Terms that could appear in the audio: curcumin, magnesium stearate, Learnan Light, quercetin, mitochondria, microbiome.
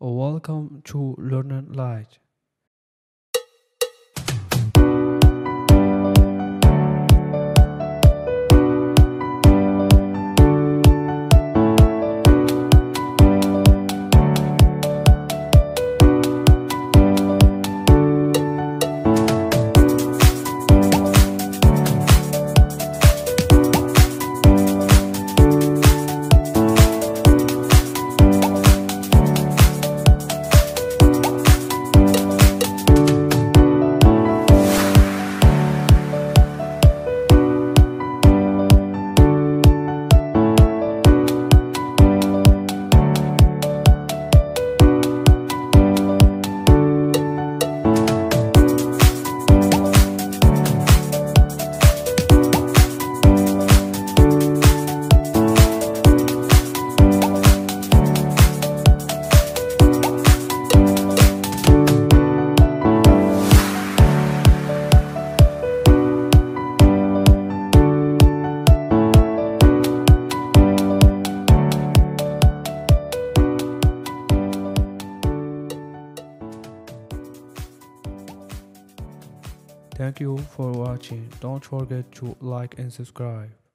Welcome to Learnan Light. Thank you for watching. Don't forget to like and subscribe.